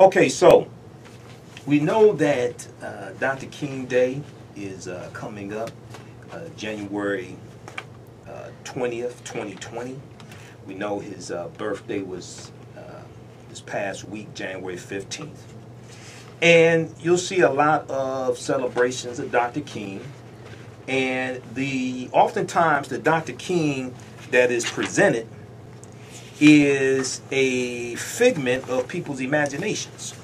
Okay, so we know that Dr. King Day is coming up January 20th, 2020. We know his birthday was this past week, January 15th. And you'll see a lot of celebrations of Dr. King. And oftentimes the Dr. King that is presented is a figment of people's imaginations.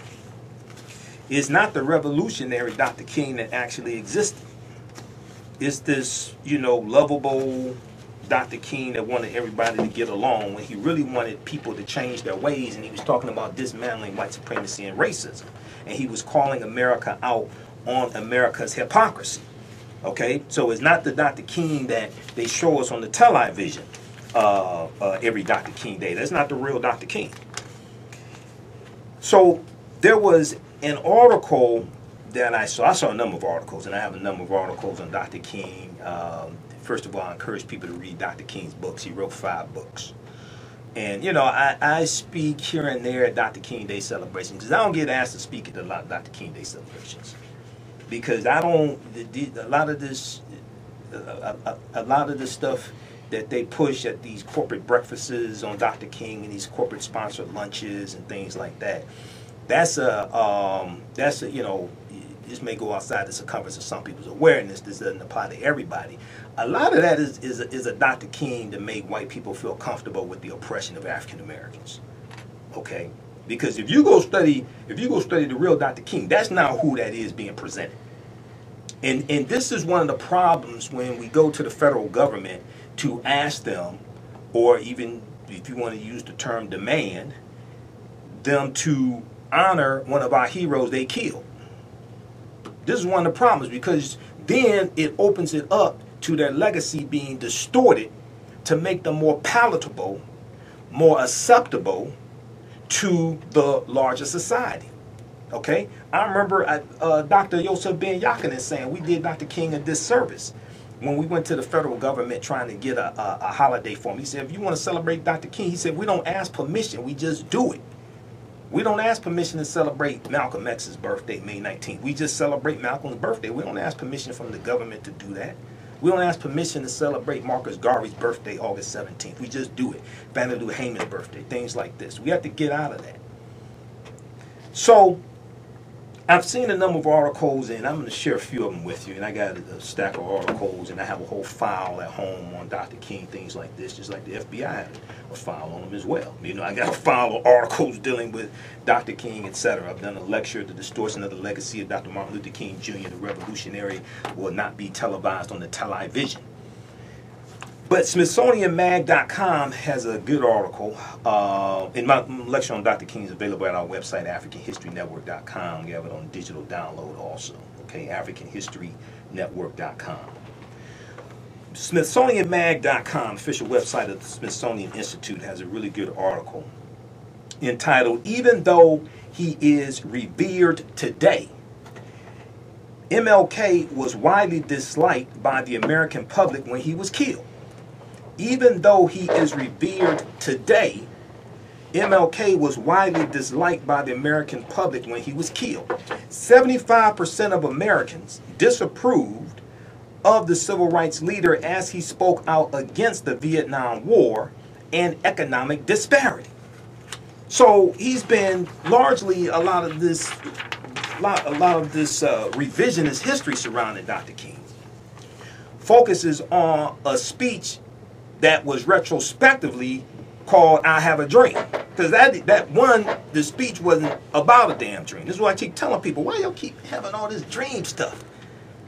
It's not the revolutionary Dr. King that actually existed. It's this, you know, lovable Dr. King that wanted everybody to get along when he really wanted people to change their ways, and he was talking about dismantling white supremacy and racism. And he was calling America out on America's hypocrisy. Okay, so it's not the Dr. King that they show us on the television every Dr. King Day. That's not the real Dr. King. So there was an article that I saw. I saw a number of articles, and I have a number of articles on Dr. King. First of all, I encourage people to read Dr. King's books. He wrote 5 books. And, you know, I speak here and there at Dr. King Day celebrations, because I don't get asked to speak at a lot of Dr. King Day celebrations. Because I don't, a lot of this stuff that they push at these corporate breakfasts on Dr. King and these corporate sponsored lunches and things like that, that's a, you know, this may go outside the circumference of some people's awareness. This doesn't apply to everybody. A lot of that is a Dr. King to make white people feel comfortable with the oppression of African Americans. Okay. Because if you go study the real Dr. King, that's not who that is being presented. And this is one of the problems when we go to the federal government to ask them, or even if you want to use the term demand, them to honor one of our heroes they killed. This is one of the problems, because then it opens it up to their legacy being distorted to make them more palatable, more acceptable to the larger society. Okay, I remember Dr. Yosef Ben Yakinen saying we did Dr. King a disservice when we went to the federal government trying to get a holiday for him. He said, if you want to celebrate Dr. King, he said, we don't ask permission, we just do it. We don't ask permission to celebrate Malcolm X's birthday, May 19th. We just celebrate Malcolm's birthday. We don't ask permission from the government to do that. We don't ask permission to celebrate Marcus Garvey's birthday, August 17th. We just do it. Vanderloo Hayman's birthday, things like this. We have to get out of that. So I've seen a number of articles, and I'm going to share a few of them with you. And I got a stack of articles, and I have a whole file at home on Dr. King, things like this, just like the FBI had a file on them as well. You know, I got a file of articles dealing with Dr. King, etc. I've done a lecture, The Distortion of the Legacy of Dr. Martin Luther King Jr., The Revolutionary Will Not Be Televised on the Television. But smithsonianmag.com has a good article, and my lecture on Dr. King is available at our website, africanhistorynetwork.com. We have it on digital download also, okay, africanhistorynetwork.com. Smithsonianmag.com, official website of the Smithsonian Institute, has a really good article entitled, Even Though He Is Revered Today, MLK Was Widely Disliked by the American Public When He Was Killed. Even though he is revered today, MLK was widely disliked by the American public when he was killed. 75% of Americans disapproved of the civil rights leader as he spoke out against the Vietnam War and economic disparity. So he's been largely a lot of this revisionist history surrounding Dr. King focuses on a speech that was retrospectively called I Have a Dream. Because the speech wasn't about a damn dream. This is why I keep telling people, why y'all keep having all this dream stuff?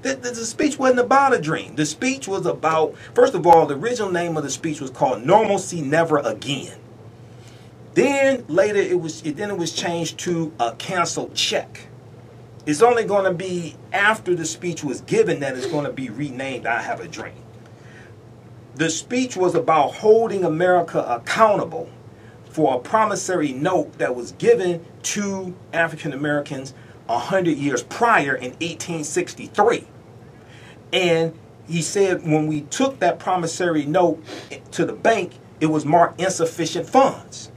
The speech wasn't about a dream. The speech was about, first of all, the original name of the speech was called Normalcy Never Again. Then later it was changed to a canceled check. It's only going to be after the speech was given that it's going to be renamed I Have a Dream. The speech was about holding America accountable for a promissory note that was given to African Americans 100 years prior in 1863. And he said when we took that promissory note to the bank, it was marked insufficient funds.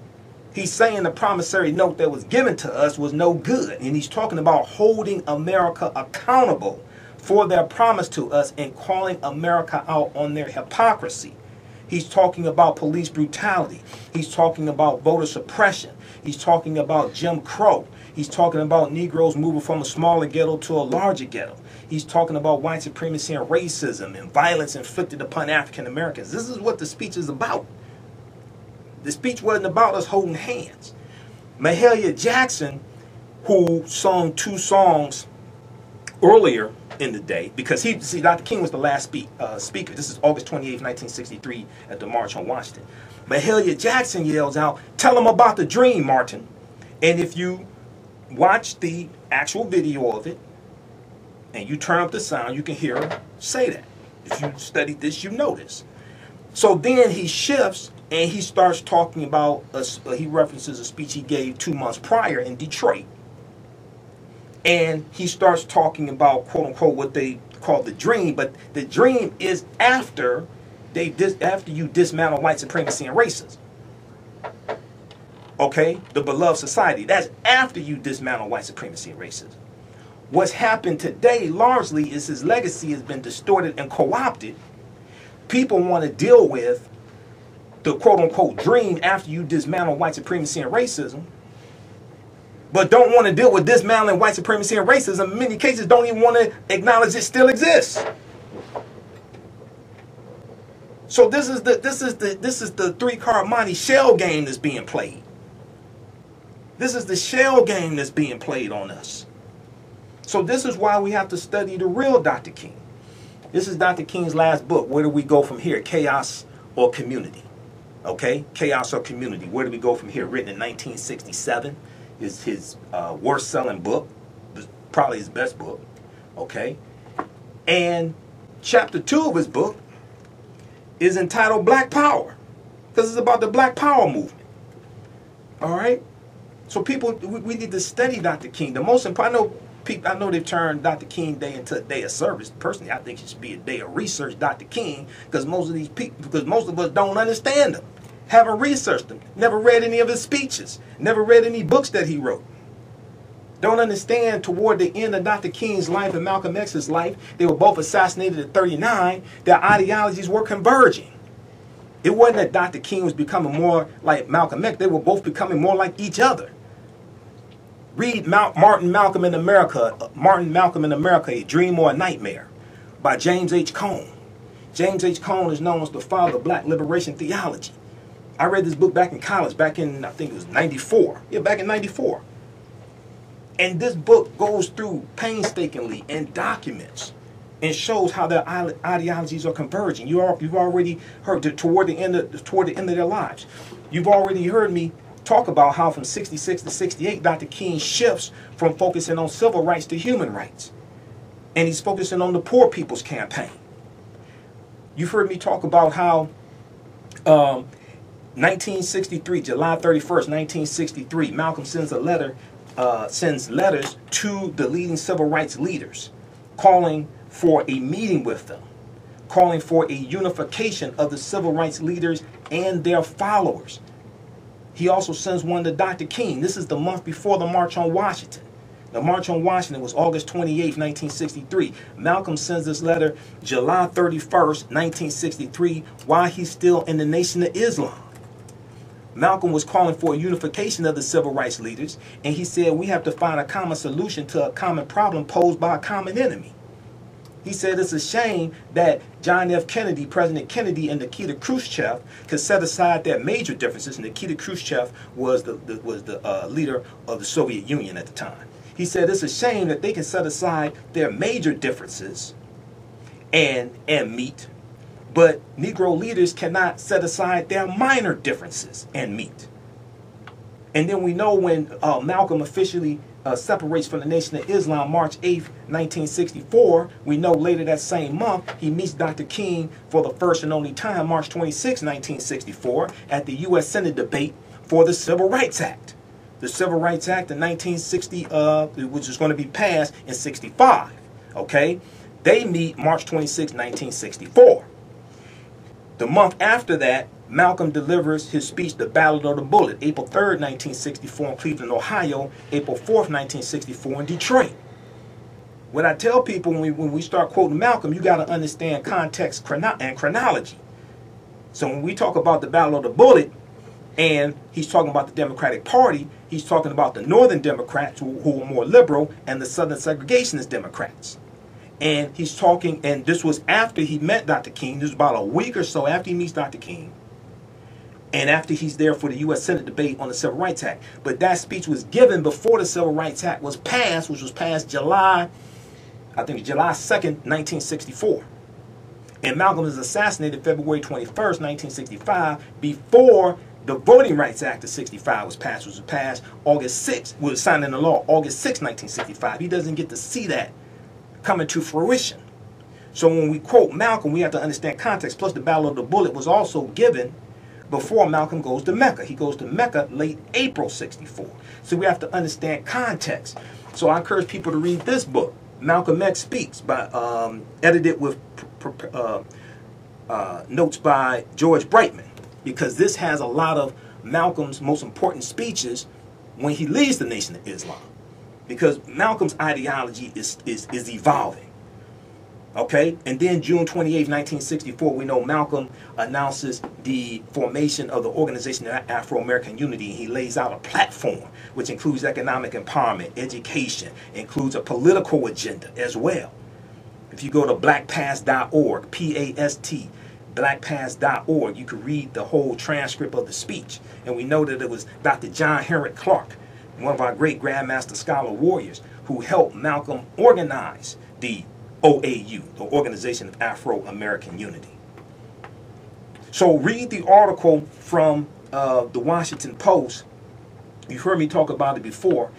He's saying the promissory note that was given to us was no good. And he's talking about holding America accountable for their promise to us and calling America out on their hypocrisy. He's talking about police brutality. He's talking about voter suppression. He's talking about Jim Crow. He's talking about Negroes moving from a smaller ghetto to a larger ghetto. He's talking about white supremacy and racism and violence inflicted upon African Americans. This is what the speech is about. The speech wasn't about us holding hands. Mahalia Jackson, who sung two songs earlier in the day, because he, see, Dr. King was the last speaker. This is August 28, 1963 at the March on Washington. Mahalia Jackson yells out, "Tell them about the dream, Martin." And if you watch the actual video of it and you turn up the sound, you can hear her say that. If you studied this, you know this. So then he shifts and he starts talking about, he references a speech he gave 2 months prior in Detroit. And he starts talking about, quote unquote, what they call the dream. But the dream is after you dismantle white supremacy and racism. Okay? The beloved society. That's after you dismantle white supremacy and racism. What's happened today largely is his legacy has been distorted and co-opted. People want to deal with the quote unquote dream after you dismantle white supremacy and racism, but don't want to deal with dismantling white supremacy and racism. In many cases, don't even want to acknowledge it still exists. So this is the three-card Monte shell game that's being played. This is the shell game that's being played on us. So this is why we have to study the real Dr. King. This is Dr. King's last book. Where do we go from here? Chaos or Community? Okay? Chaos or Community. Where do we go from here? Written in 1967. Is his worst-selling book, probably his best book, okay? And chapter 2 of his book is entitled Black Power, because it's about the Black Power movement, all right? So people, we need to study Dr. King. The most important, I know they've turned Dr. King Day into a day of service. Personally, I think it should be a day of research, Dr. King, because most of these people, because most of us don't understand him. Haven't researched him, never read any of his speeches, never read any books that he wrote. Don't understand toward the end of Dr. King's life and Malcolm X's life, they were both assassinated at 39, their ideologies were converging. It wasn't that Dr. King was becoming more like Malcolm X, they were both becoming more like each other. Read Martin Malcolm in America, A Dream or a Nightmare by James H. Cone. James H. Cone is known as the father of black liberation theology. I read this book back in college, back in, I think it was 94. Yeah, back in 94. And this book goes through painstakingly and documents and shows how their ideologies are converging. You've already heard toward the end of their lives. You've already heard me talk about how from 66 to 68, Dr. King shifts from focusing on civil rights to human rights. And he's focusing on the Poor People's Campaign. You've heard me talk about how 1963, July 31st, 1963, Malcolm sends a letter, sends letters to the leading civil rights leaders, calling for a meeting with them, calling for a unification of the civil rights leaders and their followers. He also sends one to Dr. King. This is the month before the March on Washington. The March on Washington was August 28, 1963. Malcolm sends this letter July 31st, 1963, while he's still in the Nation of Islam. Malcolm was calling for a unification of the civil rights leaders, and he said we have to find a common solution to a common problem posed by a common enemy. He said it's a shame that John F. Kennedy, President Kennedy, and Nikita Khrushchev could set aside their major differences. Nikita Khrushchev was the leader of the Soviet Union at the time. He said it's a shame that they can set aside their major differences and meet, but Negro leaders cannot set aside their minor differences and meet. And then we know when Malcolm officially separates from the Nation of Islam, March 8, 1964, we know later that same month he meets Dr. King for the first and only time, March 26, 1964, at the U.S. Senate debate for the Civil Rights Act. The Civil Rights Act of 1960, which is going to be passed in 65, okay? They meet March 26, 1964. The month after that, Malcolm delivers his speech, The Ballad of the Bullet, April 3rd, 1964 in Cleveland, Ohio, April 4th, 1964 in Detroit. What I tell people when we start quoting Malcolm, you got to understand context and chronology. So when we talk about the Battle of the Bullet, and he's talking about the Democratic Party, he's talking about the Northern Democrats who were more liberal and the Southern segregationist Democrats. And he's talking, and this was after he met Dr. King, this was about a week or so after he meets Dr. King, and after he's there for the U.S. Senate debate on the Civil Rights Act. But that speech was given before the Civil Rights Act was passed, which was passed July 2nd, 1964. And Malcolm is assassinated February 21st, 1965, before the Voting Rights Act of 65 was passed, which was passed August 6th, was signed into law August 6, 1965. He doesn't get to see that coming to fruition. So when we quote Malcolm, we have to understand context. Plus, the Battle of the Bullet was also given before Malcolm goes to Mecca. He goes to Mecca late April 64. So we have to understand context. So I encourage people to read this book, Malcolm X Speaks, by edited with notes by George Brightman, because this has a lot of Malcolm's most important speeches when he leaves the Nation of Islam, because Malcolm's ideology is evolving. Okay? And then June 28, 1964, we know Malcolm announces the formation of the Organization of Afro-American Unity. He lays out a platform which includes economic empowerment, education, includes a political agenda as well. If you go to blackpast.org, P-A-S-T, blackpast.org, you can read the whole transcript of the speech. And we know that it was Dr. John Henrik Clark, one of our great Grandmaster Scholar warriors, who helped Malcolm organize the OAU, the Organization of Afro-American Unity. So read the article from the Washington Post. You heard me talk about it before.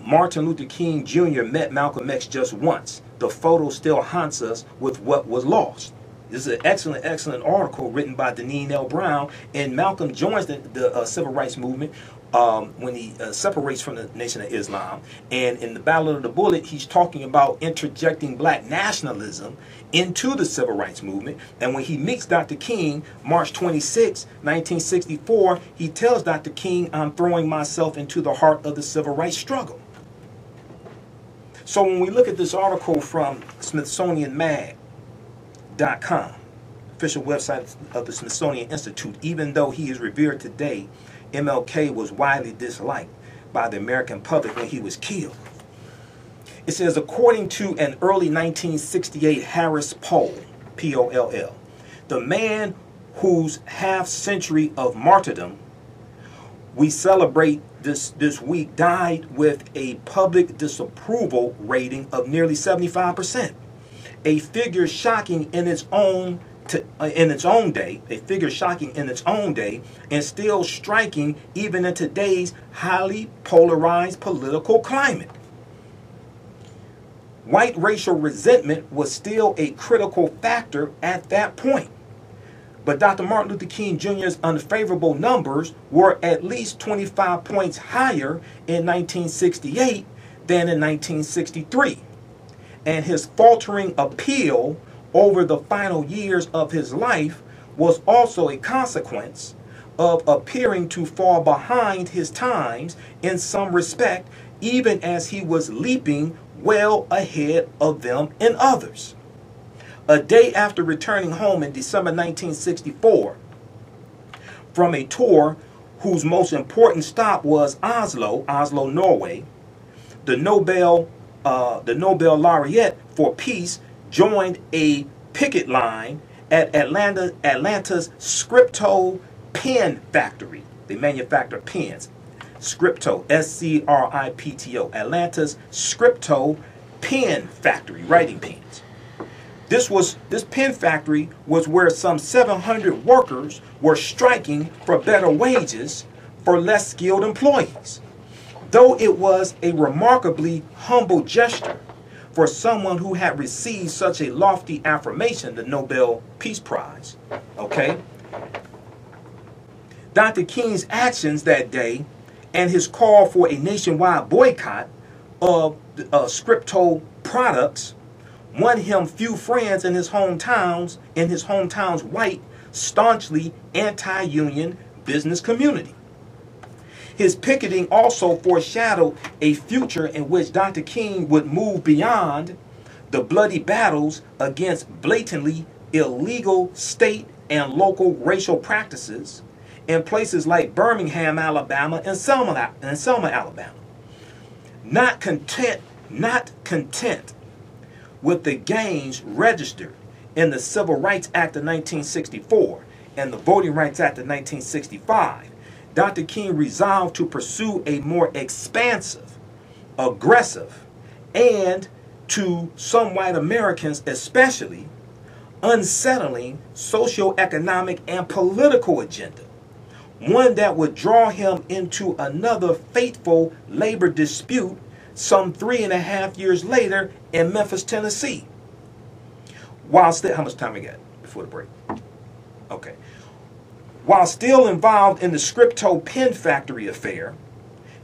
Martin Luther King Jr. met Malcolm X just once. The photo still haunts us with what was lost. This is an excellent, excellent article written by Deneen L. Brown. And Malcolm joins the civil rights movement when he separates from the Nation of Islam. And in the Battle of the Bullet, he's talking about interjecting black nationalism into the civil rights movement. And when he meets Dr. King, March 26, 1964, he tells Dr. King, I'm throwing myself into the heart of the civil rights struggle. So when we look at this article from SmithsonianMag.com, official website of the Smithsonian Institute, even though he is revered today, MLK was widely disliked by the American public when he was killed. It says, according to an early 1968 Harris poll, P-O-L-L, the man whose half-century of martyrdom we celebrate this week died with a public disapproval rating of nearly 75%, a figure shocking in its own day, and still striking even in today's highly polarized political climate. White racial resentment was still a critical factor at that point, but Dr. Martin Luther King Jr.'s unfavorable numbers were at least 25 points higher in 1968 than in 1963, and his faltering appeal over the final years of his life was also a consequence of appearing to fall behind his times in some respect, even as he was leaping well ahead of them in others. A day after returning home in December 1964 from a tour whose most important stop was Oslo, Norway, the Nobel laureate for peace joined a picket line at Atlanta's Scripto pen factory. They manufacture pens. Scripto, S-C-R-I-P-T-O. Atlanta's Scripto pen factory, writing pens. This pen factory was where some 700 workers were striking for better wages for less skilled employees. Though it was a remarkably humble gesture for someone who had received such a lofty affirmation, the Nobel Peace Prize, okay? Dr. King's actions that day and his call for a nationwide boycott of Scripto products won him few friends in his hometown's white staunchly anti-union business community. His picketing also foreshadowed a future in which Dr. King would move beyond the bloody battles against blatantly illegal state and local racial practices in places like Birmingham, Alabama, and Selma, Alabama. Not content with the gains registered in the Civil Rights Act of 1964 and the Voting Rights Act of 1965, Dr. King resolved to pursue a more expansive, aggressive, and to some white Americans especially, unsettling socioeconomic and political agenda, one that would draw him into another fateful labor dispute some 3.5 years later in Memphis, Tennessee. How much time we got before the break? Okay. While still involved in the Scripto pen factory affair,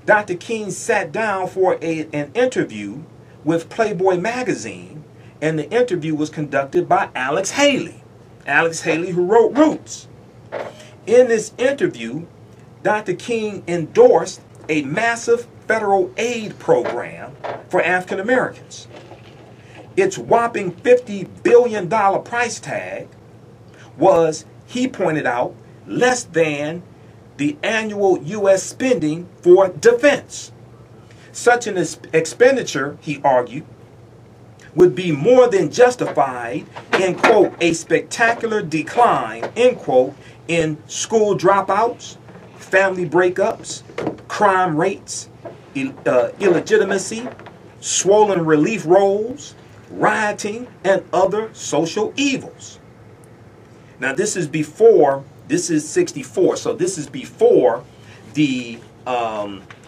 Dr. King sat down for an interview with Playboy magazine, and the interview was conducted by Alex Haley. Alex Haley, who wrote Roots. In this interview, Dr. King endorsed a massive federal aid program for African Americans. Its whopping $50 billion price tag was, he pointed out, less than the annual U.S. spending for defense. Such an expenditure, he argued, would be more than justified in, quote, a spectacular decline, end quote, in school dropouts, family breakups, crime rates, illegitimacy, swollen relief rolls, rioting, and other social evils. Now this is 64, so this is before the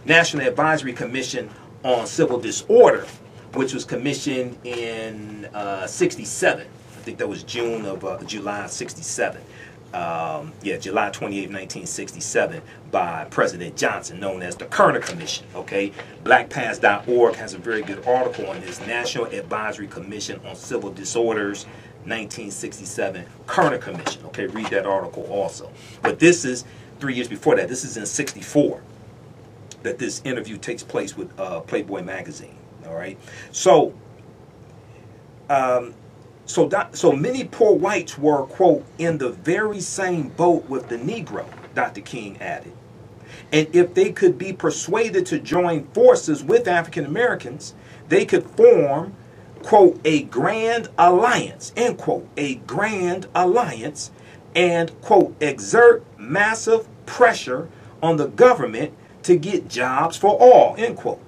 National Advisory Commission on Civil Disorder, which was commissioned in 67. I think that was July 67. July 28, 1967, by President Johnson, known as the Kerner Commission, okay? Blackpast.org has a very good article on this, National Advisory Commission on Civil Disorders, 1967, Kerner Commission, okay? Read that article also. But this is 3 years before that. This is in 64 that this interview takes place with Playboy magazine, all right? So, so many poor whites were, quote, in the very same boat with the Negro, Dr. King added. And if they could be persuaded to join forces with African Americans, they could form, quote, a grand alliance, end quote, a grand alliance, and, quote, exert massive pressure on the government to get jobs for all, end quote.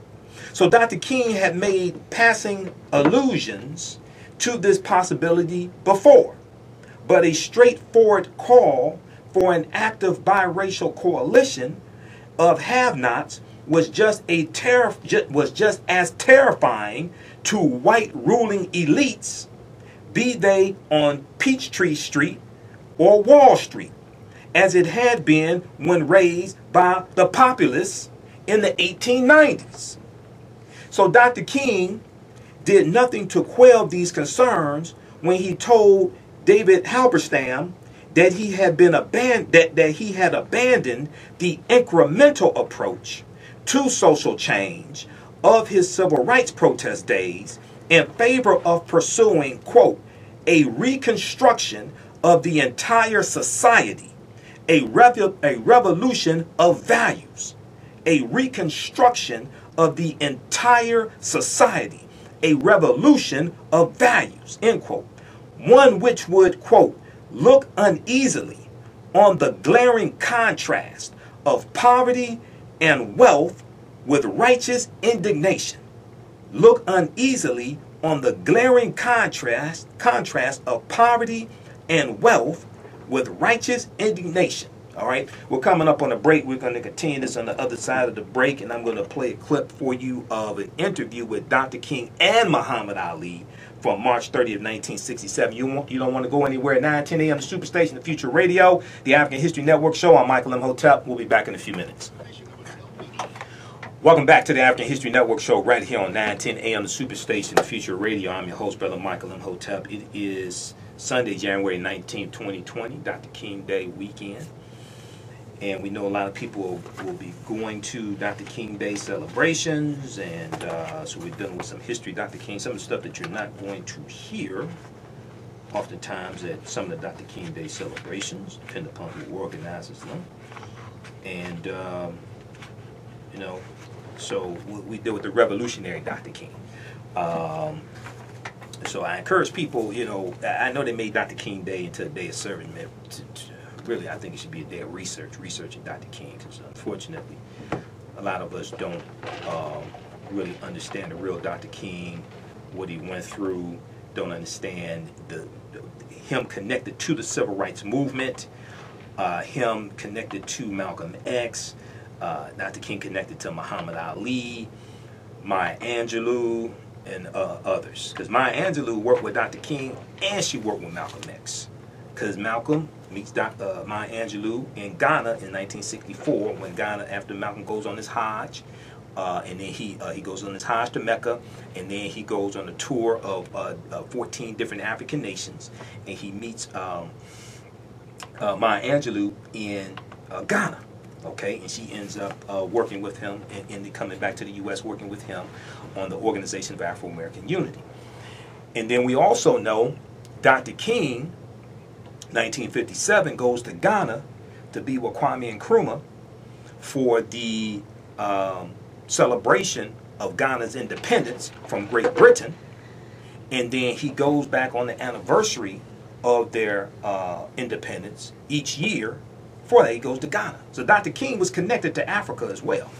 So Dr. King had made passing allusions to this possibility before, but a straightforward call for an active biracial coalition of have-nots was just as terrifying to white ruling elites, be they on Peachtree Street or Wall Street, as it had been when raised by the populists in the 1890s. So Dr. King did nothing to quell these concerns when he told David Halberstam that he had abandoned the incremental approach to social change of his civil rights protest days in favor of pursuing, quote, a reconstruction of the entire society, a revolution of values, a reconstruction of the entire society, a revolution of values, end quote, one which would, quote, look uneasily on the glaring contrast of poverty and wealth with righteous indignation. Look uneasily on the glaring contrast of poverty and wealth with righteous indignation. All right, we're coming up on a break. We're going to continue this on the other side of the break, and I'm going to play a clip for you of an interview with Dr. King and Muhammad Ali from March 30th, 1967. You don't want to go anywhere. 9:10 a.m. Superstation, the Future Radio, the African History Network show. I'm Michael Imhotep. We'll be back in a few minutes. Welcome back to the African History Network show right here on 9:10 a.m. the Superstation, the Future Radio. I'm your host, Brother Michael Imhotep. It is Sunday, January 19, 2020, Dr. King Day weekend. And we know a lot of people will be going to Dr. King Day celebrations, and so we're dealing with some history, Dr. King, some of the stuff that you're not going to hear oftentimes at some of the Dr. King Day celebrations, depending upon who organizes them. And, you know, so we deal with the revolutionary Dr. King. So I encourage people, you know, I know they made Dr. King Day into a day of serving. Really, I think it should be a day of researching Dr. King, because unfortunately, a lot of us don't really understand the real Dr. King, what he went through, don't understand him connected to the civil rights movement, him connected to Malcolm X, Dr. King connected to Muhammad Ali, Maya Angelou, and others. Because Maya Angelou worked with Dr. King and she worked with Malcolm X. Because Malcolm meets Maya Angelou in Ghana in 1964 when Ghana, after Malcolm goes on his Hajj, and then he goes on his Hajj to Mecca, and then he goes on a tour of 14 different African nations, and he meets Maya Angelou in Ghana. Okay, and she ends up working with him and coming back to the U.S., working with him on the Organization of Afro-American Unity. And then we also know Dr. King, 1957, goes to Ghana to be with Kwame Nkrumah for the celebration of Ghana's independence from Great Britain. And then he goes back on the anniversary of their independence each year. Before that, he goes to Ghana. So Dr. King was connected to Africa as well.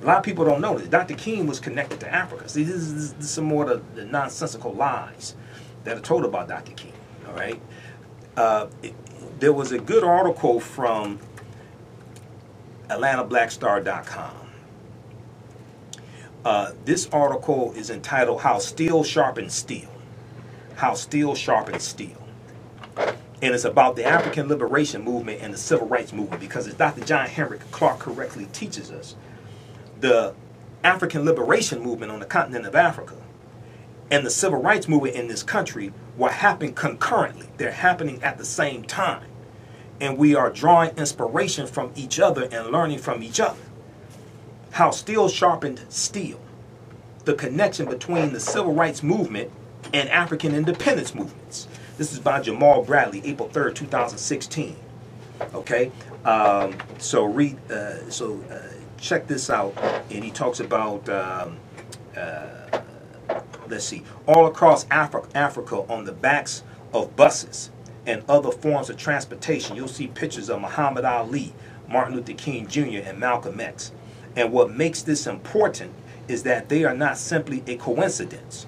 A lot of people don't know this. Dr. King was connected to Africa. See, this is some more of the nonsensical lies that are told about Dr. King, all right? There was a good article from AtlantaBlackStar.com. This article is entitled, How Steel Sharpens Steel. How Steel Sharpens Steel. And it's about the African liberation movement and the civil rights movement, because as Dr. John Henry Clark correctly teaches us, the African liberation movement on the continent of Africa and the civil rights movement in this country will happen concurrently. They're happening at the same time. And we are drawing inspiration from each other and learning from each other. How steel sharpened steel. The connection between the civil rights movement and African independence movements. This is by Jamal Bradley, April 3rd, 2016. Okay, check this out, and he talks about, let's see, all across Africa on the backs of buses and other forms of transportation, you'll see pictures of Muhammad Ali, Martin Luther King Jr., and Malcolm X. And what makes this important is that they are not simply a coincidence.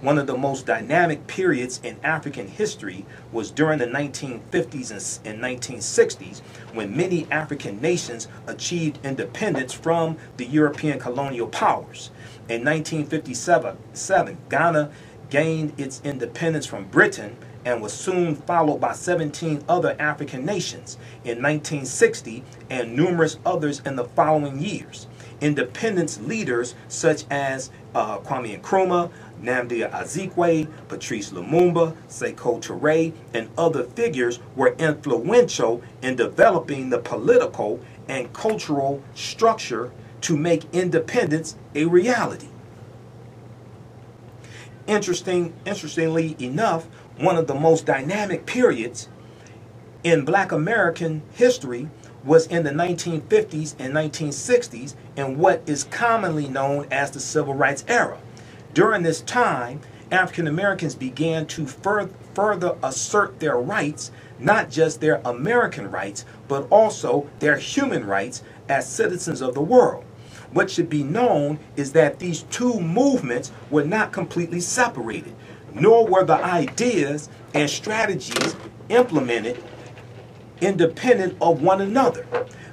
One of the most dynamic periods in African history was during the 1950s and 1960s, when many African nations achieved independence from the European colonial powers. In 1957, Ghana gained its independence from Britain and was soon followed by 17 other African nations in 1960 and numerous others in the following years. Independence leaders such as Kwame Nkrumah, Nnamdi Azikwe, Patrice Lumumba, Sekou Touré, and other figures were influential in developing the political and cultural structure to make independence a reality. Interestingly enough, one of the most dynamic periods in Black American history was in the 1950s and 1960s in what is commonly known as the Civil Rights Era. During this time, African Americans began to further assert their rights, not just their American rights, but also their human rights as citizens of the world. What should be known is that these two movements were not completely separated, nor were the ideas and strategies implemented independent of one another.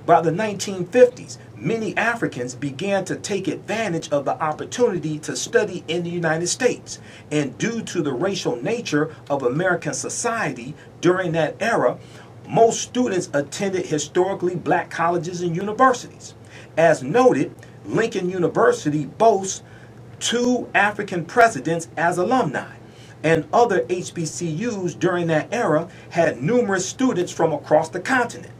By the 1950s, many Africans began to take advantage of the opportunity to study in the United States. And due to the racial nature of American society during that era, most students attended historically Black colleges and universities. As noted, Lincoln University boasts two African presidents as alumni. and other HBCUs during that era had numerous students from across the continent.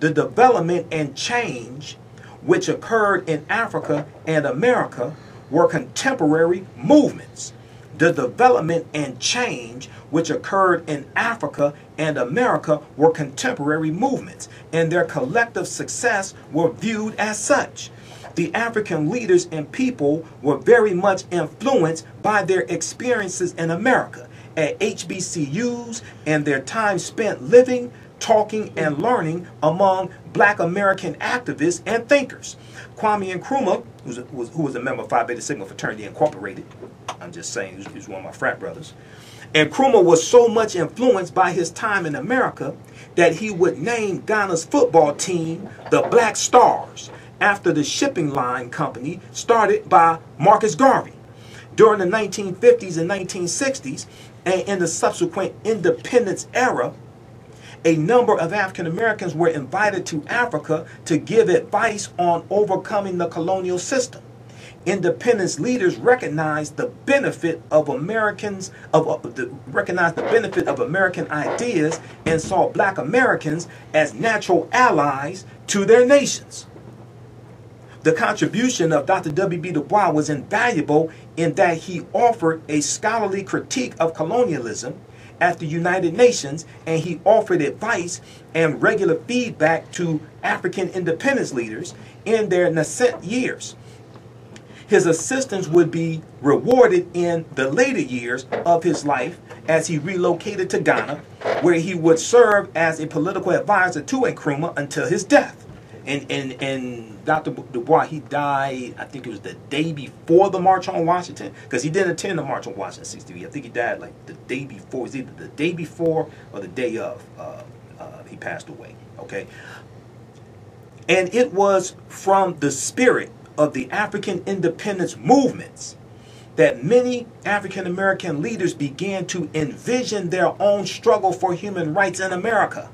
The development and change which occurred in Africa and America were contemporary movements. The development and change which occurred in Africa and America were contemporary movements, and their collective success were viewed as such. The African leaders and people were very much influenced by their experiences in America at HBCUs and their time spent living, talking, and learning among Black American activists and thinkers. Kwame Nkrumah, who was a member of Phi Beta Sigma Fraternity Incorporated, I'm just saying, he was one of my frat brothers, and Nkrumah was so much influenced by his time in America that he would name Ghana's football team the Black Stars, after the shipping line company started by Marcus Garvey. During the 1950s and 1960s, and in the subsequent independence era, a number of African Americans were invited to Africa to give advice on overcoming the colonial system. Independence leaders recognized the benefit of American ideas and saw Black Americans as natural allies to their nations. The contribution of Dr. W.B. Du Bois was invaluable in that he offered a scholarly critique of colonialism at the United Nations, and he offered advice and regular feedback to African independence leaders in their nascent years. His assistance would be rewarded in the later years of his life as he relocated to Ghana, where he would serve as a political advisor to Nkrumah until his death. And Dr. Du Bois, he died, I think it was the day before the March on Washington, because he didn't attend the March on Washington '63. I think he died like the day before. It was either the day before or the day of he passed away, okay? And it was from the spirit of the African independence movements that many African American leaders began to envision their own struggle for human rights in America.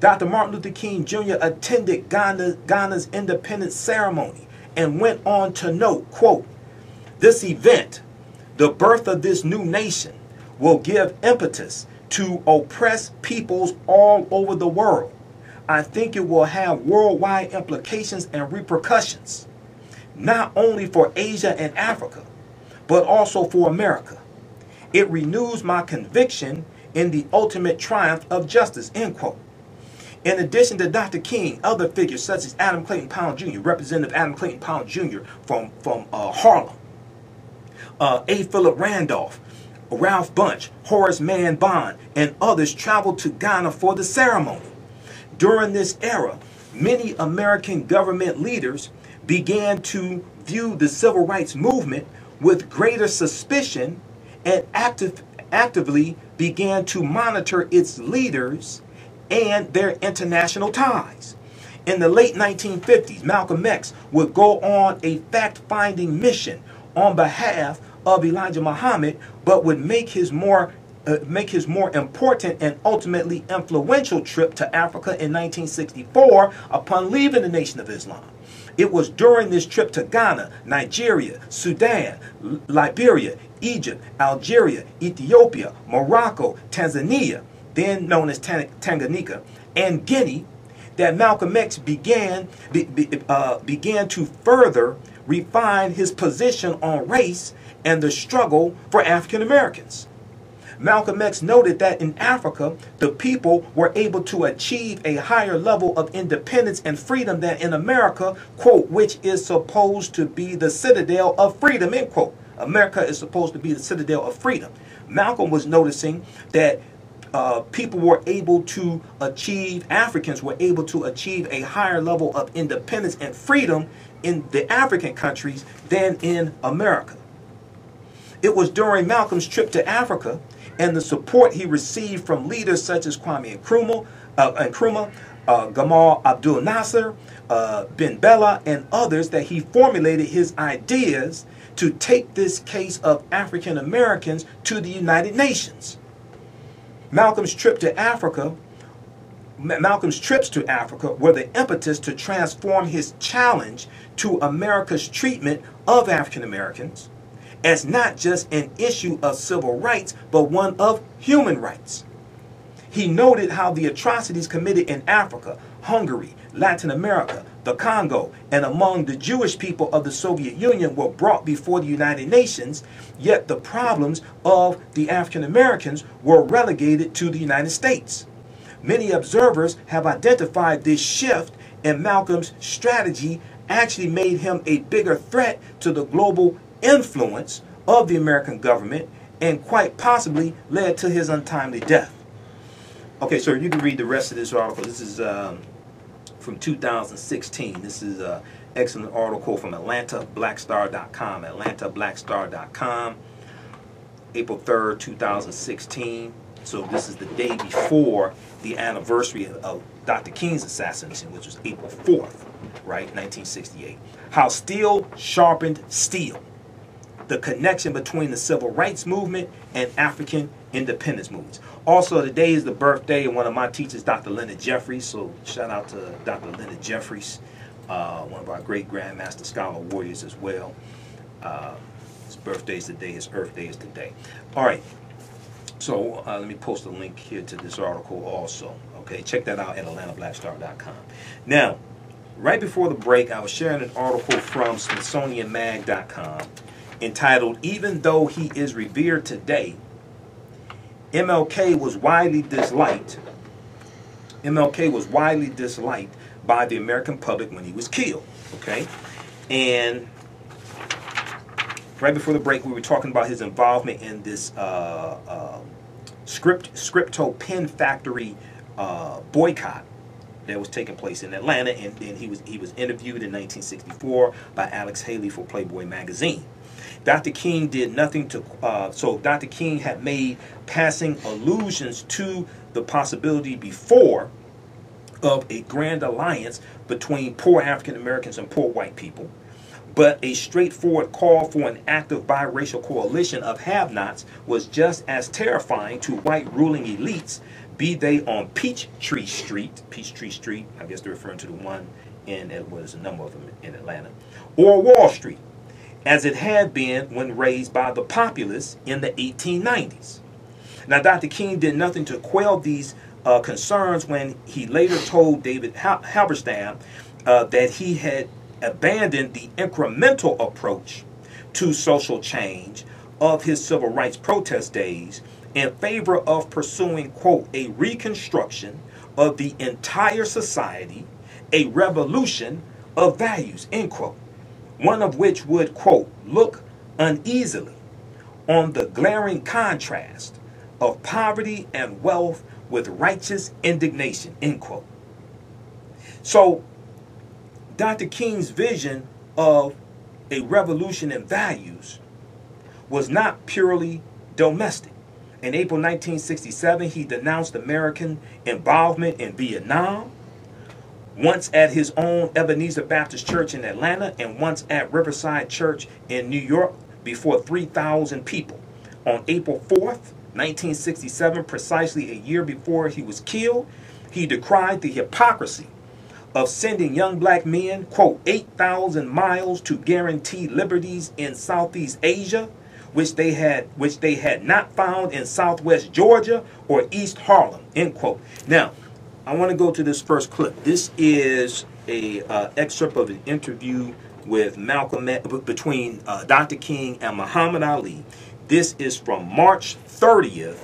Dr. Martin Luther King Jr. attended Ghana's independence ceremony and went on to note, quote, "This event, the birth of this new nation, will give impetus to oppressed peoples all over the world. I think it will have worldwide implications and repercussions, not only for Asia and Africa, but also for America. It renews my conviction in the ultimate triumph of justice," end quote. In addition to Dr. King, other figures such as Adam Clayton Powell Jr., Representative Adam Clayton Powell Jr. from Harlem, A. Philip Randolph, Ralph Bunche, Horace Mann Bond, and others traveled to Ghana for the ceremony. During this era, many American government leaders began to view the civil rights movement with greater suspicion and actively began to monitor its leaders and their international ties. In the late 1950s, Malcolm X would go on a fact-finding mission on behalf of Elijah Muhammad, but would make his more important and ultimately influential trip to Africa in 1964 upon leaving the Nation of Islam. It was during this trip to Ghana, Nigeria, Sudan, Liberia, Egypt, Algeria, Ethiopia, Morocco, Tanzania, then known as Tanganyika, and Guinea, that Malcolm X began to further refine his position on race and the struggle for African Americans. Malcolm X noted that in Africa, the people were able to achieve a higher level of independence and freedom than in America, quote, "which is supposed to be the citadel of freedom," end quote. America is supposed to be the citadel of freedom. Malcolm was noticing that Africans were able to achieve a higher level of independence and freedom in the African countries than in America. It was during Malcolm's trip to Africa and the support he received from leaders such as Kwame Nkrumah, Gamal Abdel Nasser, Ben Bella, and others that he formulated his ideas to take this case of African Americans to the United Nations. Malcolm's trips to Africa were the impetus to transform his challenge to America's treatment of African Americans as not just an issue of civil rights, but one of human rights. He noted how the atrocities committed in Africa, Hungary, Latin America, the Congo, and among the Jewish people of the Soviet Union were brought before the United Nations, yet the problems of the African Americans were relegated to the United States. Many observers have identified this shift in Malcolm's strategy actually made him a bigger threat to the global influence of the American government and quite possibly led to his untimely death. Okay, so you can read the rest of this article. This is from 2016. This is an excellent article from AtlantaBlackStar.com, AtlantaBlackStar.com, April 3rd, 2016. So this is the day before the anniversary of Dr. King's assassination, which was April 4th, right, 1968. How Steel Sharpened Steel, the connection between the Civil Rights Movement and African Independence Movements. Also, today is the birthday of one of my teachers, Dr. Leonard Jeffries, so shout out to Dr. Leonard Jeffries, one of our great Grandmaster Scholar Warriors as well. His birthday is today, his Earth Day is today. All right. So let me post a link here to this article also. Okay, check that out at AtlantaBlackStar.com. Now, right before the break, I was sharing an article from SmithsonianMag.com entitled, "Even Though He Is Revered Today, MLK was widely disliked. MLK was widely disliked by the American public when he was killed." Okay, and right before the break, we were talking about his involvement in this Scripto pen factory boycott that was taking place in Atlanta, and then he was interviewed in 1964 by Alex Haley for Playboy magazine. Dr. King did nothing to. So Dr. King had made passing allusions to the possibility before of a grand alliance between poor African Americans and poor white people. But a straightforward call for an active biracial coalition of have-nots was just as terrifying to white ruling elites, be they on Peachtree Street, I guess they're referring to the one in, well, there's a number of them in Atlanta, or Wall Street, as it had been when raised by the populace in the 1890s. Now, Dr. King did nothing to quell these concerns when he later told David Halberstam that he had abandoned the incremental approach to social change of his civil rights protest days in favor of pursuing, quote, a reconstruction of the entire society, a revolution of values, end quote, one of which would, quote, look uneasily on the glaring contrast of poverty and wealth with righteous indignation, end quote. So Dr. King's vision of a revolution in values was not purely domestic. In April 1967, he denounced American involvement in Vietnam, once at his own Ebenezer Baptist Church in Atlanta and once at Riverside Church in New York before 3,000 people. On April 4th, 1967, precisely a year before he was killed, he decried the hypocrisy of sending young black men, quote, 8,000 miles to guarantee liberties in Southeast Asia, which they had not found in Southwest Georgia or East Harlem, end quote. Now, I want to go to this first clip. This is a excerpt of an interview with between Dr. King and Muhammad Ali. This is from March 30th,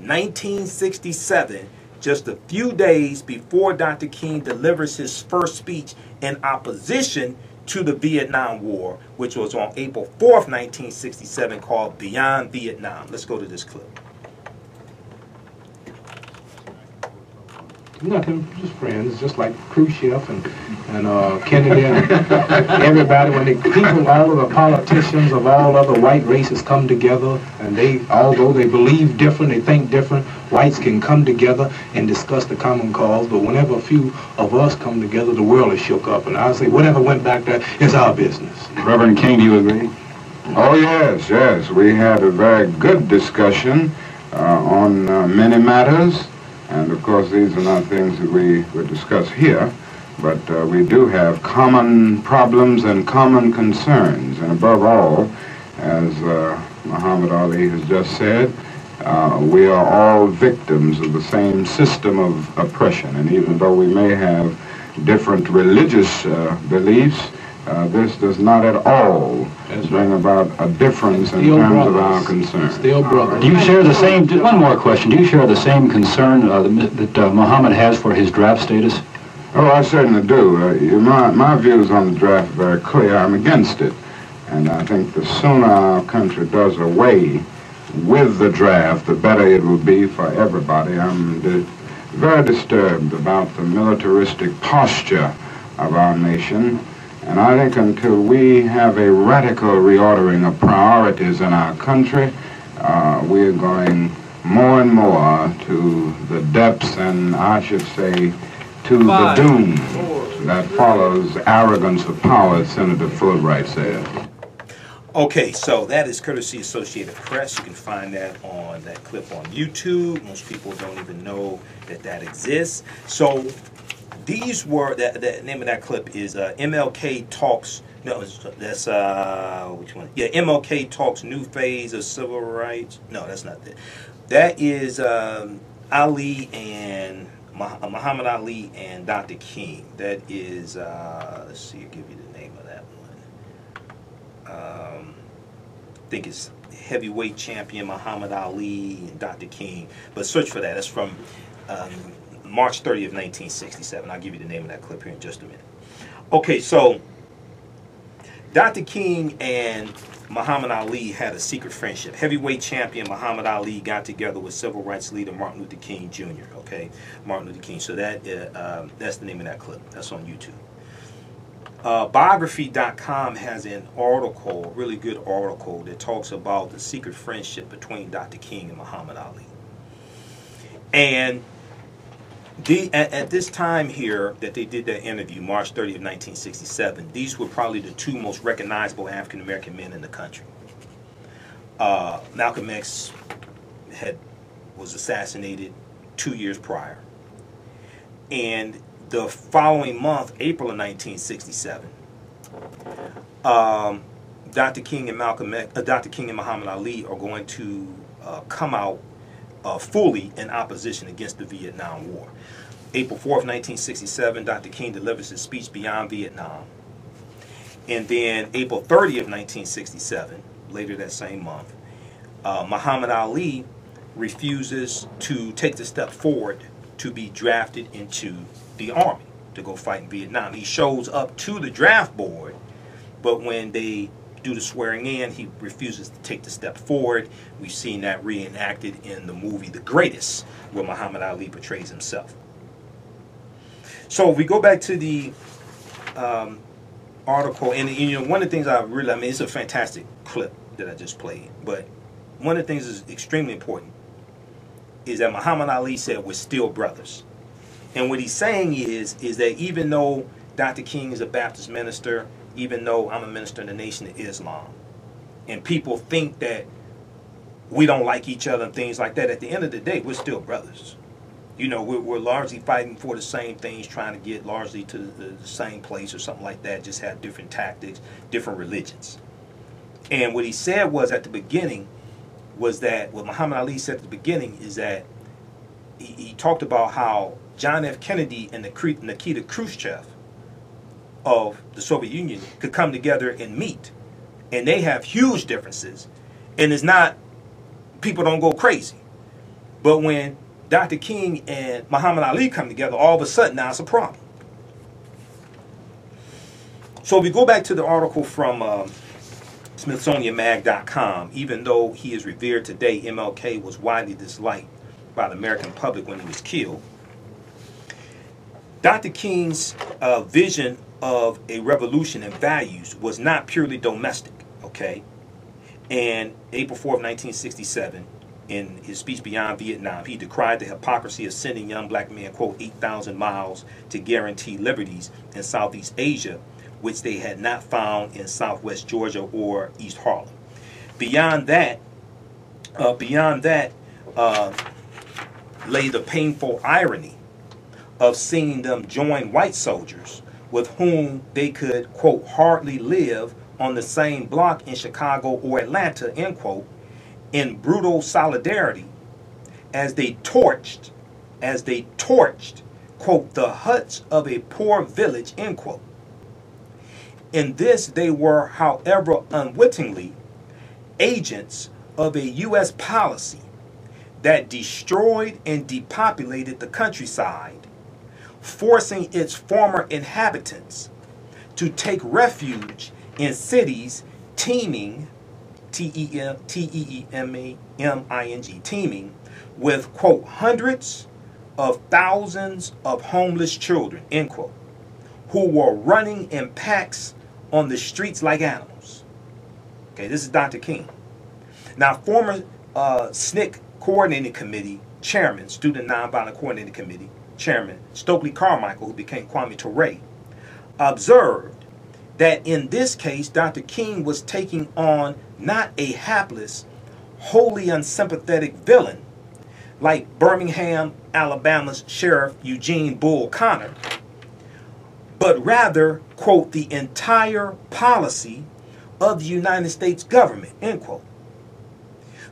1967. Just a few days before Dr. King delivers his first speech in opposition to the Vietnam War, which was on April 4th, 1967, called Beyond Vietnam. Let's go to this clip. Nothing, just friends, just like Khrushchev and Kennedy and everybody. When the people, all of the politicians of all other white races come together, and they, although they believe different, they think different, whites can come together and discuss the common cause. But whenever a few of us come together, the world is shook up. And I say, whatever went back there is our business. Reverend King, do you agree? Oh, yes, yes. We had a very good discussion on many matters. And, of course, these are not things that we would discuss here, but we do have common problems and common concerns. And above all, as Muhammad Ali has just said, we are all victims of the same system of oppression. And even though we may have different religious beliefs, this does not at all bring about a difference in terms of our concern. Still brothers. Do you share the same, one more question, do you share the same concern that Muhammad has for his draft status? Oh, I certainly do. My views on the draft are very clear. I'm against it. And I think the sooner our country does away with the draft, the better it will be for everybody. I'm very disturbed about the militaristic posture of our nation. And I think until we have a radical reordering of priorities in our country, we are going more and more to the depths and, I should say, to the doom that follows arrogance of power, as Senator Fulbright said. Okay, so that is courtesy Associated Press. You can find that on that clip on YouTube. Most people don't even know that that exists. So these were, the name of that clip is MLK Talks, no, that's, which one? Yeah, MLK Talks New Phase of Civil Rights. No, that's not that. That is Ali and, Muhammad Ali and Dr. King. That is, let's see, I'll give you the name of that one. I think it's Heavyweight Champion Muhammad Ali and Dr. King. But search for that. That's from March 30th, 1967. I'll give you the name of that clip here in just a minute. Okay, so Dr. King and Muhammad Ali had a secret friendship. Heavyweight champion Muhammad Ali got together with civil rights leader Martin Luther King Jr. Okay, Martin Luther King. So that that's the name of that clip. That's on YouTube. Biography.com has an article, a really good article, that talks about the secret friendship between Dr. King and Muhammad Ali. And at this time here that they did that interview, March 30th, 1967, these were probably the two most recognizable African-American men in the country. Malcolm X was assassinated 2 years prior. And the following month, April of 1967, Dr. King and Muhammad Ali are going to come out fully in opposition against the Vietnam War. April 4th, 1967, Dr. King delivers his speech Beyond Vietnam. And then April 30th, 1967, later that same month, Muhammad Ali refuses to take the step forward to be drafted into the army to go fight in Vietnam. He shows up to the draft board, but when they due to swearing in, he refuses to take the step forward. We've seen that reenacted in the movie The Greatest, where Muhammad Ali portrays himself. So we go back to the article, and you know, one of the things I mean, it's a fantastic clip that I just played, but one of the things that's extremely important is that Muhammad Ali said, "We're still brothers." And what he's saying is that even though Dr. King is a Baptist minister, even though I'm a minister in the Nation of Islam, and people think that we don't like each other and things like that, at the end of the day, we're still brothers. You know, we're largely fighting for the same things, trying to get largely to the same place or something like that, just have different tactics, different religions. And what he said was at the beginning, was that, what Muhammad Ali said at the beginning is that he talked about how John F. Kennedy and Nikita Khrushchev of the Soviet Union could come together and meet, and they have huge differences, and it's not, people don't go crazy. But when Dr. King and Muhammad Ali come together, all of a sudden now it's a problem. So we go back to the article from smithsonianmag.com. Even though he is revered today, MLK was widely disliked by the American public when he was killed. Dr. King's vision of a revolution in values was not purely domestic, okay? And April 4th, 1967, in his speech Beyond Vietnam, he decried the hypocrisy of sending young black men, quote, 8,000 miles to guarantee liberties in Southeast Asia, which they had not found in Southwest Georgia or East Harlem. Beyond that lay the painful irony of seeing them join white soldiers with whom they could, quote, hardly live on the same block in Chicago or Atlanta, end quote, in brutal solidarity as they torched, quote, the huts of a poor village, end quote. In this they were, however, unwittingly agents of a U.S. policy that destroyed and depopulated the countryside, forcing its former inhabitants to take refuge in cities teeming, T-E-E-M-I-N-G, teeming with, quote, hundreds of thousands of homeless children, end quote, who were running in packs on the streets like animals. Okay, this is Dr. King. Now, former SNCC Coordinating Committee Chairman, Student Nonviolent Coordinating Committee Chairman, Stokely Carmichael, who became Kwame Ture, observed that in this case, Dr. King was taking on not a hapless, wholly unsympathetic villain like Birmingham, Alabama's Sheriff Eugene Bull Connor, but rather, quote, the entire policy of the United States government, end quote.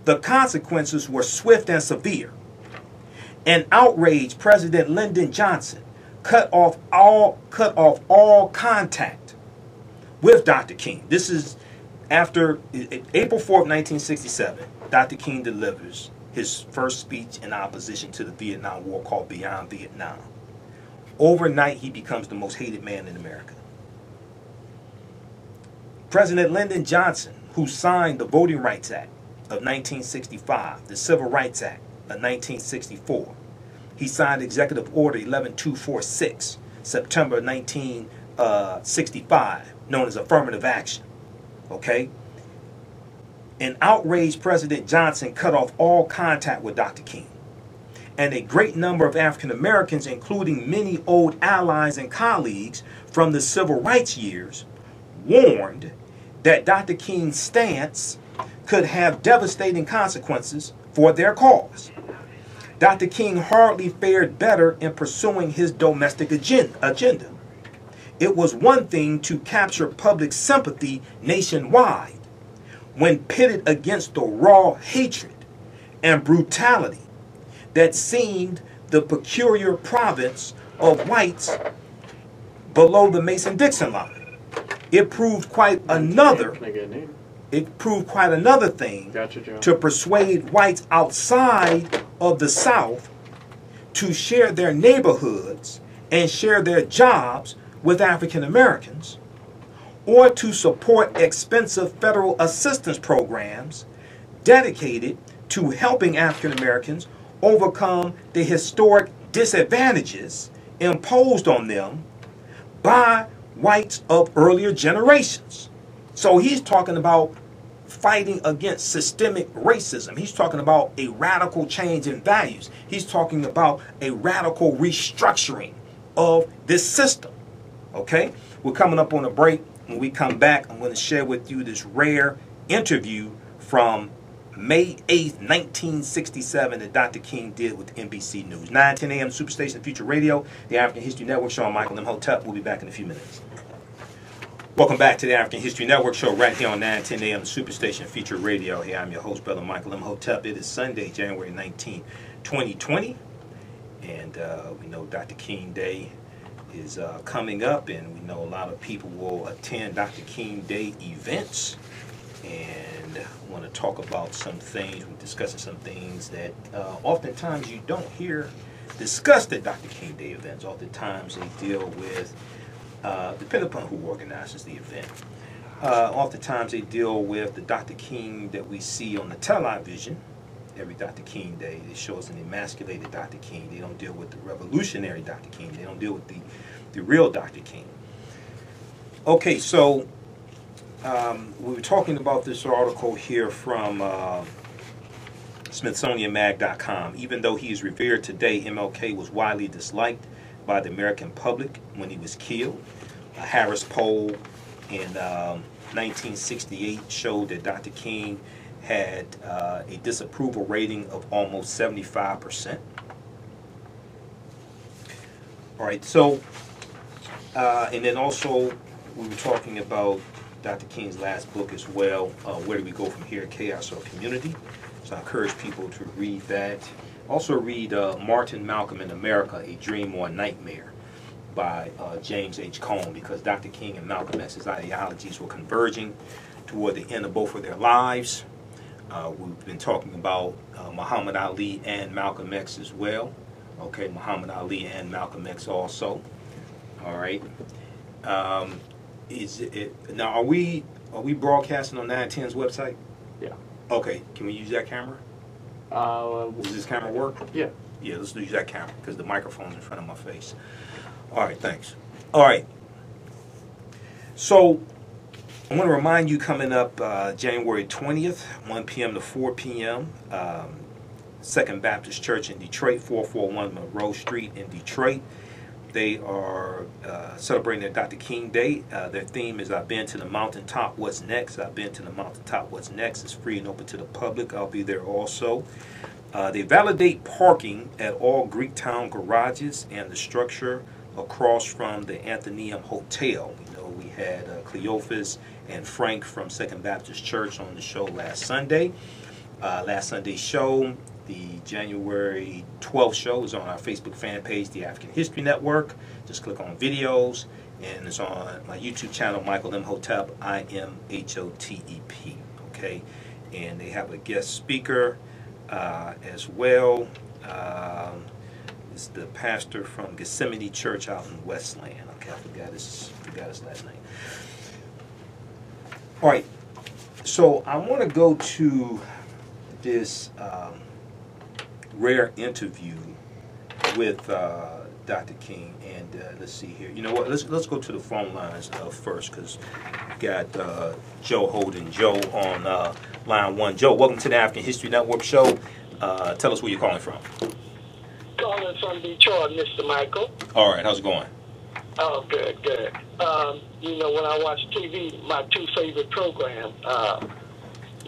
The consequences were swift and severe. And outraged, President Lyndon Johnson cut off all contact with Dr. King. This is after April 4th, 1967, Dr. King delivers his first speech in opposition to the Vietnam War called Beyond Vietnam. Overnight, he becomes the most hated man in America. President Lyndon Johnson, who signed the Voting Rights Act of 1965, the Civil Rights Act of 1964, he signed Executive Order 11246, September 1965, known as affirmative action. Okay? An outraged President Johnson cut off all contact with Dr. King. And a great number of African Americans, including many old allies and colleagues from the civil rights years, warned that Dr. King's stance could have devastating consequences for their cause. Dr. King hardly fared better in pursuing his domestic agenda. It was one thing to capture public sympathy nationwide when pitted against the raw hatred and brutality that seemed the peculiar province of whites below the Mason-Dixon line. It proved quite another thing to persuade whites outside of the South to share their neighborhoods and share their jobs with African Americans, or to support expensive federal assistance programs dedicated to helping African Americans overcome the historic disadvantages imposed on them by whites of earlier generations. So he's talking about fighting against systemic racism. He's talking about a radical change in values. He's talking about a radical restructuring of this system. Okay? We're coming up on a break. When we come back, I'm going to share with you this rare interview from May 8th, 1967, that Dr. King did with NBC News. 9:10 a.m. Superstation, Future Radio, the African History Network Show. I'm Michael Imhotep. We'll be back in a few minutes. Welcome back to the African History Network Show right here on 9:10 a.m. Superstation, Future Radio. Here I'm your host, Brother Michael Imhotep. It is Sunday, January 19, 2020, and we know Dr. King Day is coming up, and we know a lot of people will attend Dr. King Day events. And I want to talk about some things. We're discussing some things that oftentimes you don't hear discussed at Dr. King Day events. Oftentimes they deal with, depending upon who organizes the event, oftentimes they deal with the Dr. King that we see on the television every Dr. King Day. It shows an emasculated Dr. King. They don't deal with the revolutionary Dr. King. They don't deal with the real Dr. King. Okay, so we were talking about this article here from smithsonianmag.com. Even though he is revered today, MLK was widely disliked by the American public when he was killed. A Harris poll in 1968 showed that Dr. King had a disapproval rating of almost 75%. All right, so, and then also we were talking about Dr. King's last book as well, Where Do We Go From Here, Chaos or Community. So I encourage people to read that. Also read Martin, Malcolm, and America, A Dream or a Nightmare by James H. Cone, because Dr. King and Malcolm X's ideologies were converging toward the end of both of their lives. We've been talking about Muhammad Ali and Malcolm X as well. Okay, Muhammad Ali and Malcolm X also. All right. Now, are we broadcasting on 910's website? Yeah. Okay. Can we use that camera? Does this camera work? Yeah. Yeah. Let's use that camera because the microphone's in front of my face. All right. Thanks. All right. So, I want to remind you, coming up January 20th, 1 p.m. to 4 p.m. Second Baptist Church in Detroit, 441 Monroe Street in Detroit. They are celebrating their Dr. King Day. Their theme is I've been to the mountaintop, what's next? I've been to the mountaintop, what's next? It's free and open to the public. I'll be there also. They validate parking at all Greektown garages and the structure across from the Athenaeum Hotel. You know, we had Cleophas and Frank from Second Baptist Church on the show last Sunday. Last Sunday's show, the January 12th show, is on our Facebook fan page, The African History Network. Just click on videos, and it's on my YouTube channel, Michael Imhotep, I-M-H-O-T-E-P, okay? And they have a guest speaker as well. It's the pastor from Gethsemane Church out in Westland. Okay, I forgot his last name. All right, so I want to go to this rare interview with Dr. King, and let's see here. You know what? Let's go to the phone lines first, because we've got Joe Holden, Joe on line one. Joe, welcome to the African History Network show. Tell us where you're calling from. Calling from Detroit, Mr. Michael. All right, how's it going? Oh, good, good. You know, when I watch TV, my two favorite programs,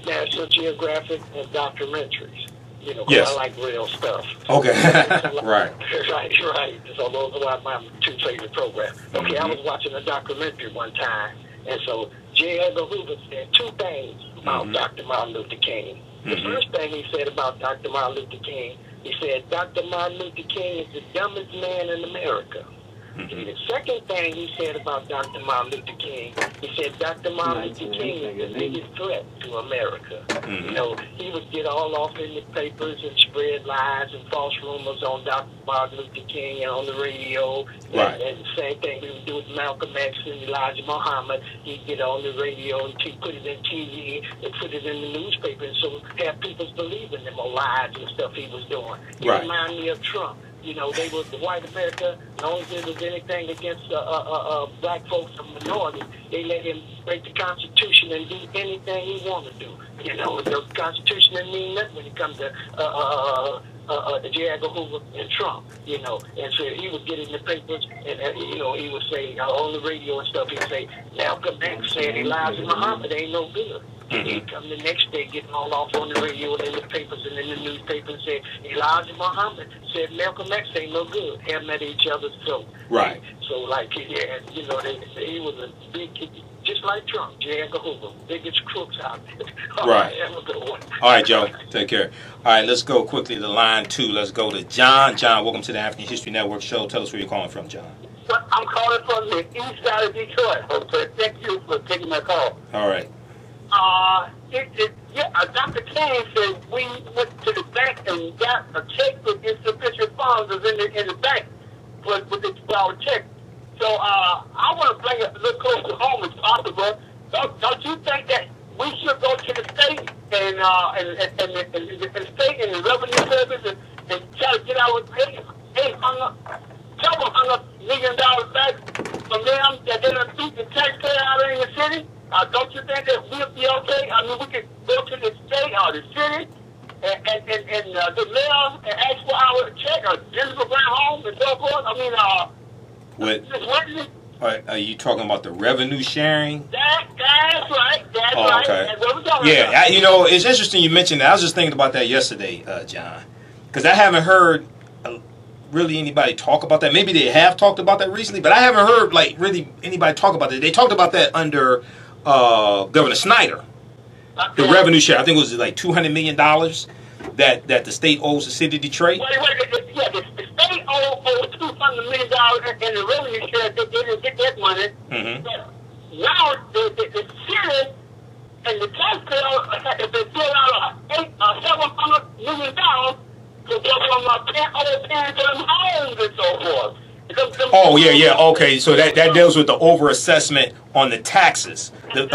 National Geographic and documentaries. You know, yes. I like real stuff. Okay. Right. Right, right. So those are my two favorite programs. Okay, mm-hmm. I was watching a documentary one time, and so J. Edgar Hoover said two things about mm-hmm. Dr. Martin Luther King. The mm-hmm. first thing he said about Dr. Martin Luther King, he said, Dr. Martin Luther King is the dumbest man in America. Mm-hmm. The second thing he said about Dr. Martin Luther King, he said Dr. Martin Luther King is the biggest threat to America. Mm-hmm. You know, he would get all off in the papers and spread lies and false rumors on Dr. Martin Luther King and on the radio. Right. And the same thing we would do with Malcolm X and Elijah Muhammad. He'd get on the radio and put it in TV and put it in the newspaper, and so have people believing him on lies and stuff he was doing. He right. reminded me of Trump. You know, they were the white America. No one did anything against black folks and minorities. They let him break the Constitution and do anything he wanted to do. You know, the Constitution didn't mean nothing when it comes to J. Edgar Hoover and Trump. You know, and so he would get in the papers, and you know, he would say on the radio and stuff, he'd say, "Malcolm X said Elijah Muhammad ain't no good." Mm-hmm. And he'd come the next day getting all off on the radio and in the papers and in the newspaper and said, Elijah Muhammad said Malcolm X ain't no good. They met each other's throat. Right. So, like, yeah, you know, he was a big, just like Trump, J. Edgar Hoover, biggest crooks out there. Right. All right, Joe, take care. All right, let's go quickly to line two. Let's go to John. John, welcome to the African History Network show. Tell us where you're calling from, John. Well, I'm calling from the east side of Detroit. So thank you for taking my call. All right. Dr. King said we went to the bank and got a check with insufficient funds in the bank with the $2 check. So I want to bring it a little closer home as possible. Don't you think that we should go to the state and the state and the revenue service and try to get our $800 million back from them that they don't keep the taxpayer out of the city? Don't you think that we'll be okay? I mean, we can go to the state or the city and the mail and ask for our check or deliver it home and so forth. I mean, are you talking about the revenue sharing? That's right. That's right. Okay. That's what we're talking about. Yeah, you know, it's interesting you mentioned that. I was just thinking about that yesterday, John, because I haven't heard really anybody talk about that. Maybe they have talked about that recently, but I haven't heard like really anybody talk about that. They talked about that under Governor Snyder, okay, the revenue share. I think it was like $200 million that the state owes the city of Detroit. Wait, yeah, the state owes $200 million in the revenue share. They didn't get that money. Mm-hmm. But now the city and the taxpayer have been paying out $700 million to get from old parents and homes and so forth. Oh yeah, okay. So that deals with the overassessment on the taxes. That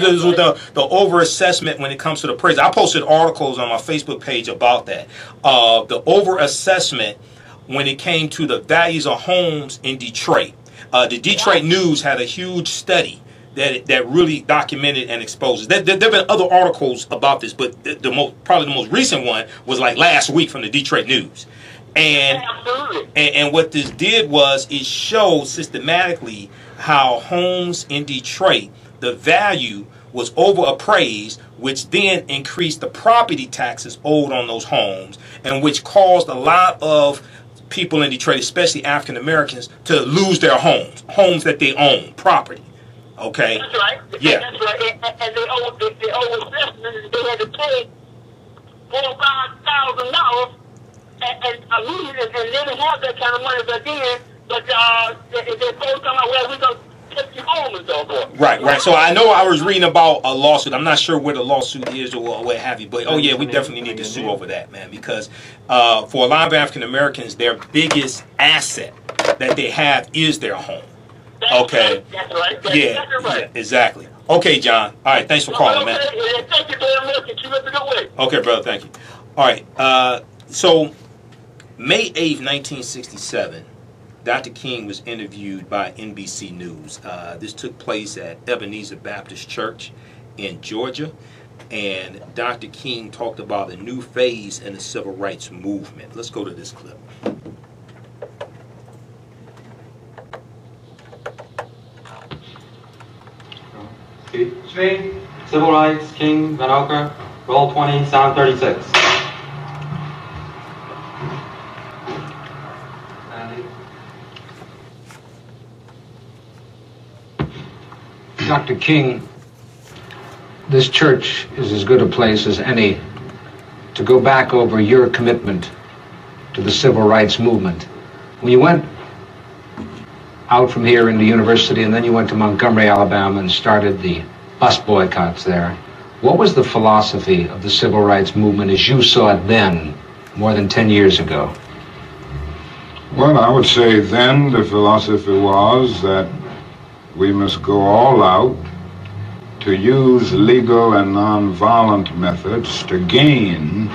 deals with the overassessment when it comes to the prison. I posted articles on my Facebook page about that. The overassessment when it came to the values of homes in Detroit. The Detroit News had a huge study that really documented and exposes. There've been other articles about this, but probably the most recent one was like last week from the Detroit News. And what this did was it showed systematically how homes in Detroit, the value was overappraised, which then increased the property taxes owed on those homes, and which caused a lot of people in Detroit, especially African Americans, to lose their homes that they own, property. Okay. That's right. Yeah. That's right. And they had to pay $4,000 and they didn't have that kind of money back then, but they both talking about, well, we're going to take you home and so forth. Right. So I know I was reading about a lawsuit. I'm not sure where the lawsuit is or what have you, but oh yeah, we definitely need to sue over that, man, because for a lot of African Americans, their biggest asset that they have is their home. Okay. That's right. That's right. Exactly. Okay, John. All right. Thanks for calling, man. Thank you very much. You have a good way. Okay, brother. Thank you. All right. So, May 8th, 1967, Dr. King was interviewed by NBC News. This took place at Ebenezer Baptist Church in Georgia, and Dr. King talked about a new phase in the civil rights movement. Let's go to this clip. Street, Civil Rights, King, Van Ocker, Roll 20, Sound 36. Dr. King, this church is as good a place as any to go back over your commitment to the civil rights movement. When you went out from here into university and then you went to Montgomery, Alabama and started the bus boycotts there, what was the philosophy of the civil rights movement as you saw it then, more than 10 years ago? Well, I would say then the philosophy was that we must go all out to use legal and nonviolent methods to gain